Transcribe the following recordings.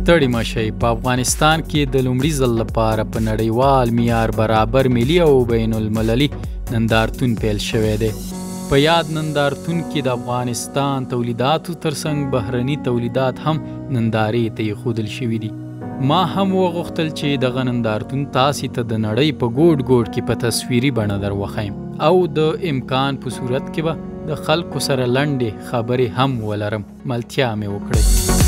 ستړي مشي. په افغانستان کې د لومړي ځل لپاره په نړیوال معیار برابر ملي او بین المللي نندارتون پیل شوی دی. په یاد نندارتون کې د افغانستان تولیداتو ترڅنګ بهرني تولیدات هم نندارې ته ایښودل شوي دي. ما هم وغوښتل چې دغه نندارتون تاسې ته د نړۍ په ګوټ ګوټ کې په تصویري بڼه در وښیم او د امکان په صورت کې به د خلکو سره لنډې خبرې هم ولرم. ملتیا مې وکړې.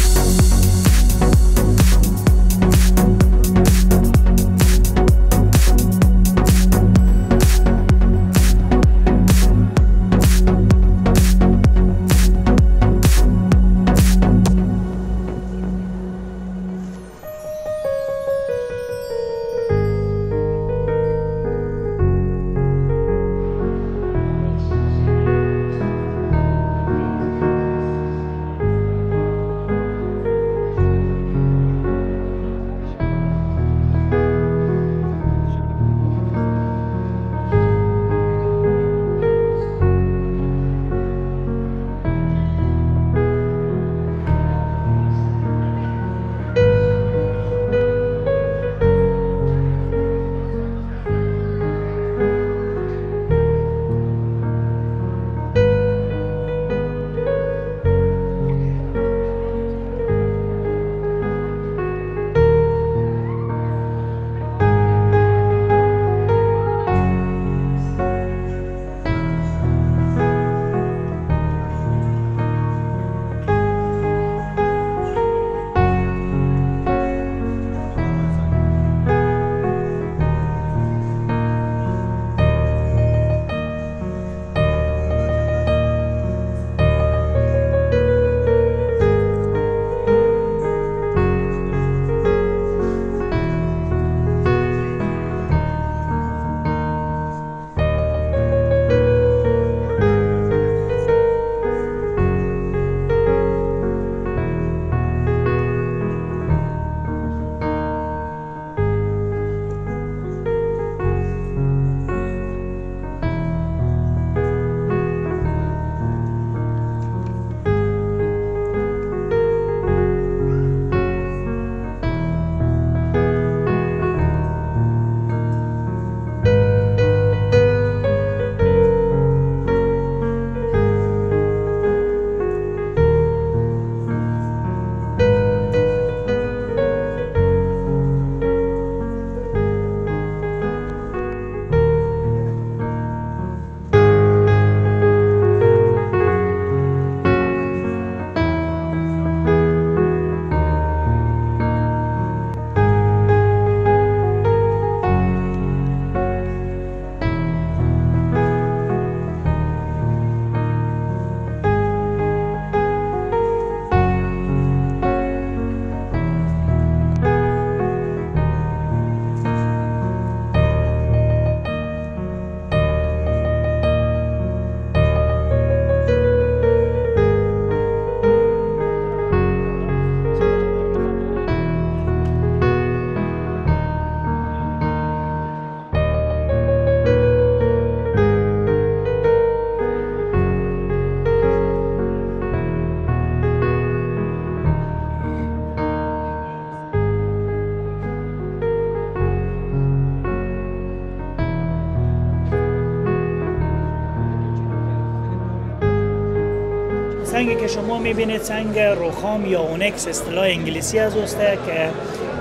سنگی که شما میبینید سنگ روخام یا اونکس اصطلاح انگلیسی از اوسته که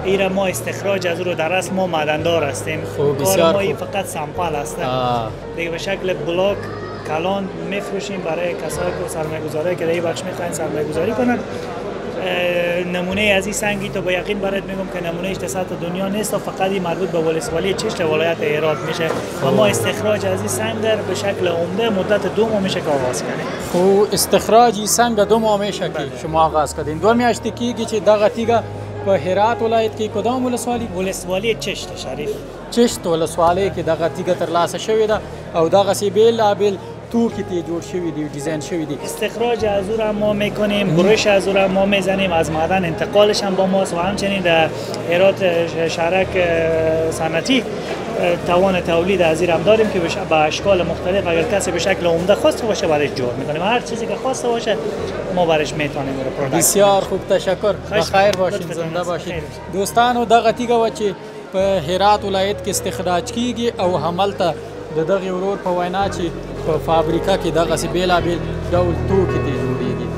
ایره ما استخراج از رو در رسم ما معدندار هستیم. کار ما فقط سمپل هستن دیگه. به شکل بلاک کلان میفروشیم برای کسایی که سرمایه‌گذاری که در این بخش میخواین سرمایه‌گذاری کنند. نمونه از این سنگی تو با یقین برات میگم که نمونه اش سطح دنیا نیست و فقط مربوط به ولسوالی چشت ولایت هرات میشه و ما استخراج از این سنگ در به شکل عمده مدت 2 ماه میشه که آغاز کنیم. خب استخراج این سنگ 2 ماه میشه که شما آغاز کردین. 2 میاشتې کیږي چې دغه تیګه په هرات ولایت کې کدام ولسوالی چشت شریف چشت ولسوالی کې دغه تیګه ترلاسه شوې ده او دغه سی بیل توکی تی جور شوی دی و دیزاین شوی دی. استخراج از او را ما میکنیم، بروش از او را ما میزنیم، از معدن انتقالش هم با ماست و همچنین در هرات شهرک صنعتی توان تولید از ایرم داریم که به اشکال مختلف اگر کسی به شکل عمده خواسته باشه برایش جور میکنیم، هر چیزی که خواسته باشه ما برایش میتونیم. بسیار خوب، تشکر، بخیر باشید، زنده باشید دوستان. و دغه تیګه و چې په هرات ولایت کې استخراج کیږي او هملته د دغه ورور په وینا چې په فابریکه کې دغه سي بیلابیل ډول توکي دي جوړیږي.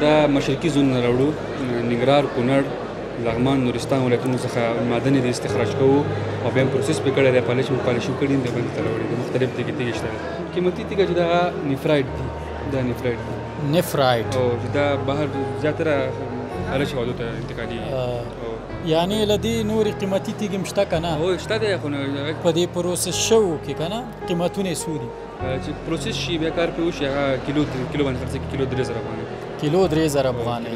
د مشرقي زون راوړو، ننګرهار، کونړ، لغمان، نورستان ولایتونو څخه معدن د استخراج کوو او بیا پروسس پرې کړی دی، پالش کړي د بند ته راوړي دي. مختلف تیږې تیږې شته، قیمتي تیږه چې دغه نیفرایټ دي، دا نیفرایټ نیفرایټ او چې دا بهر زیاتره هله شوادو ته انتقالېږي، یعنې له دې نورې قیمتي تیږې هم شته که نه؟ هو شته دی، خو په دې پروسس شوو کې که نه قیمتونه یې څو دي؟ چې پروسس شي بیا کار پرې وشي، هغه کیلو باندې خرڅېږي، کیلو 3,000 افغانۍ. کیلو 3,000 افغانۍ.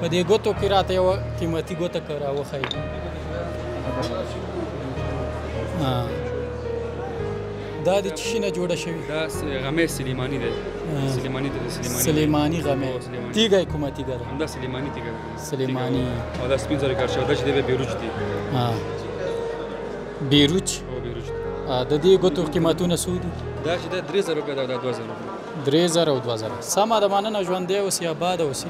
په دې ګوتو کې راته یوه قیمتي ګوته که راوښیي، دا د څه شي نه جوړه شوې؟ دا غمی سلیماني دی، سلیماني سلیماني غمی. تیږه یې کومه تیږه ده؟ همدا سلیماني تیږه ده، سلیماني. او دا سپین زر کار شوی ده چې دی بیا بیروج دی، بیروج. د دې ګوتو قیمتونه څو دي؟ دا چې دا 3,000 روپۍ ده، دا 2,000 روپۍ. 3,000 او 2,000. سمه ده، مننه، ژوندی اوسي، اباده اوسي.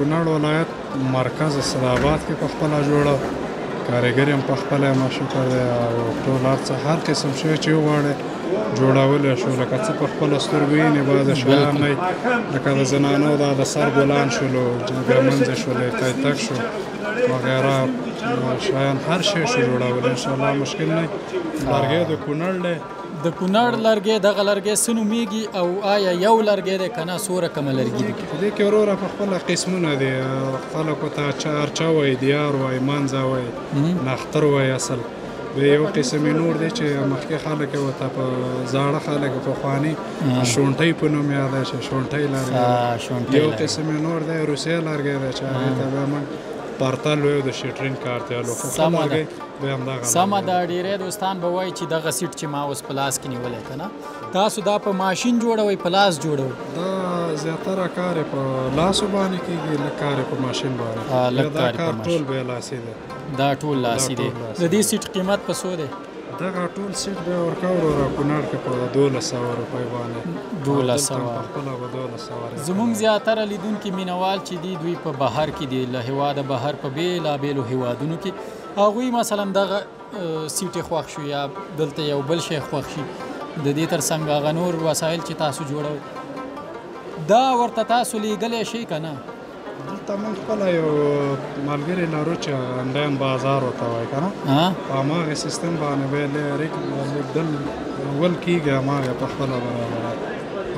کونړ ولایت مرکز اسلامآباد کې پخپله جوړه، کاریګر هم پخپله مشهور دی او ټول هر څه هر قسم شی چې وغواړي جوړولای شو لکه څه په خپل سترګوینه باندې شوه نه لکه د زنانو د سر بلند شولو جګمنځ شولې تایتک شو وغیره شایان هر شی شو جوړول ان شاء الله مشکل نه لارګې د کونړ له د کونړ لارګې دغه لارګې سنو میږي او آیا یو لارګې د کنا سوره کوم لارګې دي دې کې وروره په خپل قسمونه دي خلکو ته چارچا وای دیار وای منځ وای نختر وای اصل یو قسم نور دی چې مخکې خلک او ته په زاړه خلک په خواني شونټۍ په نوم یاد شي شونټۍ لارګې یو قسم نور دی روسي لارګې دی چې هغه ته به موږ پارتل ویو د شټرین کارت یا لوخو لارګې به همدغه سمه دا ډېری دوستان به وایي چې دغه سیټ چې ما اوس په لاس کې نیولی که نه تاسو دا په ماشین جوړوئ په لاس جوړوئ دا زیاتره کار یې په لاسو باندې کېږي لږ کار یې په ماشین باندې دا کار ټول به یې لاسي دی دا ټول لاسي دی د دې سیټ قیمت په څو دی دغه ټول سیټ به ورکه وروره کونړ کې په 1200 روپۍ باندې 1200 زموږ زیاتره لیدونکي مینوال چې دي دوی په بهر کې دي له هېواده بهر په بېلابېلو هېوادونو کې هغوی مثلا دغه سیټ یې خوښ شو یا دلته یو بل شی خوښ شي د دې تر څنګ هغه نور وسایل چې تاسو جوړوئ دا ورته تاسو لیږلی شئ که نه دلته موږ خپله یو ملګري لرو چې انډاین بازار ورته وایي که نه په هماغه سیستم باندې به یې لیږدل ول کېږي هماغه په خپله به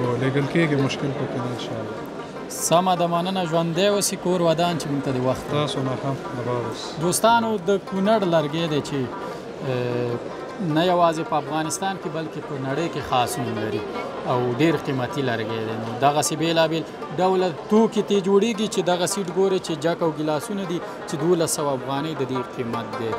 لیږل کېږي مشکل پکې نه انشاءالله سمه ده مننه ژوندی اوسي کور ودان چې موږ ته د وخت تاسو نه هم اباد اوسي دوستانو د کونړ لرګی دی چې نه یوازې په افغانستان کې بلکې په نړۍ کې خاص نوم لري او ډېر قیمتي لرګی دی دغسې بېلابېل ډول توکي ته جوړیږي چې دغه سیټ ګوري چې جک او ګلاسونه دي چې 1200 افغانۍ د دې قیمت دی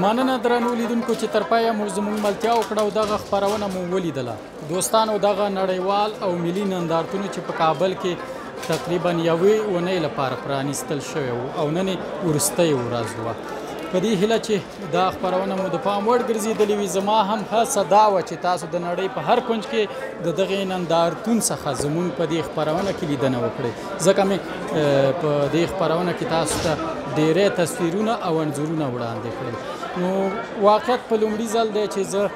مننه درنو لیدونکو چې تر پایه مو زموږ ملتیا وکړه او دغه خپرونه مو ولیدله دوستانو دغه نړیوال او ملي نندارتونو چې په کابل کې تقریبا یوې اونۍ لپاره پرانیستل شوی او نن یې وروستۍ ورځ وه په دې هیله چې دا خپرونه مو د پام وړ ګرځېدلې وي زما هم هڅه دا وه چې تاسو د نړۍ په هر کونج کې د دغې نندارتون څخه زموږ په دې خپرونه کې لیدنه وکړئ ځکه مې په دې خپرونه کې تاسو ته ډېری تصویرونه او انځورونه وړاندې کړل نو واقعیت په لومړي ځل دی چې زه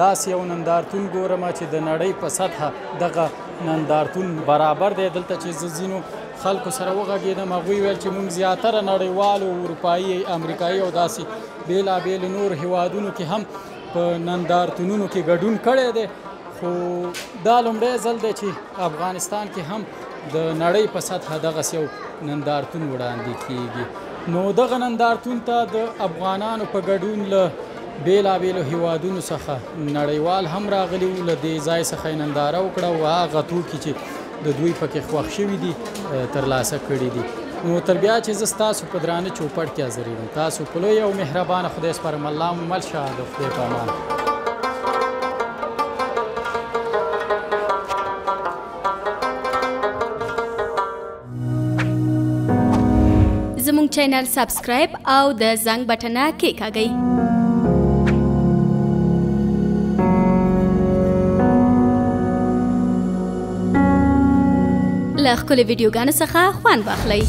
داسې یو نندارتون ګورم چې د نړۍ په سطحه دغه نندارتون برابر دی دلته چې زه ځینو خلکو سره وغږېدم، هغوی ویل چې موږ زیاتره نړیوالو اروپایي امریکایي او داسې بېلابېل نور هیوادونو کې هم په نندارتونونو کې ګډون کړی دی، خو دا لومړی ځل دی چې افغانستان کې هم د نړۍ په سطحه دغسې یو نندارتون وړاندې کیږي. نو دغه نندارتون ته د افغانانو په ګډون له بېلابېلو هیوادونو څخه نړیوال هم راغلي وو. له دې ځای څخه یې ننداره وکړه او هغه توکي چې د دوی پکې خوښ شوي دي ترلاسه کړي دي. نو تر بیا چې زه ستاسو په درانه چوپړ کې حاضر یم، تاسو په لوی او مهربانه خدای سپارم. الله مو مل شه، د خدای په امان. زموږ چینل سبسکرایب او د زنګ بټنه کېکاږئ. له ښکلې ویډیوګانو څخه خوند واخلئ.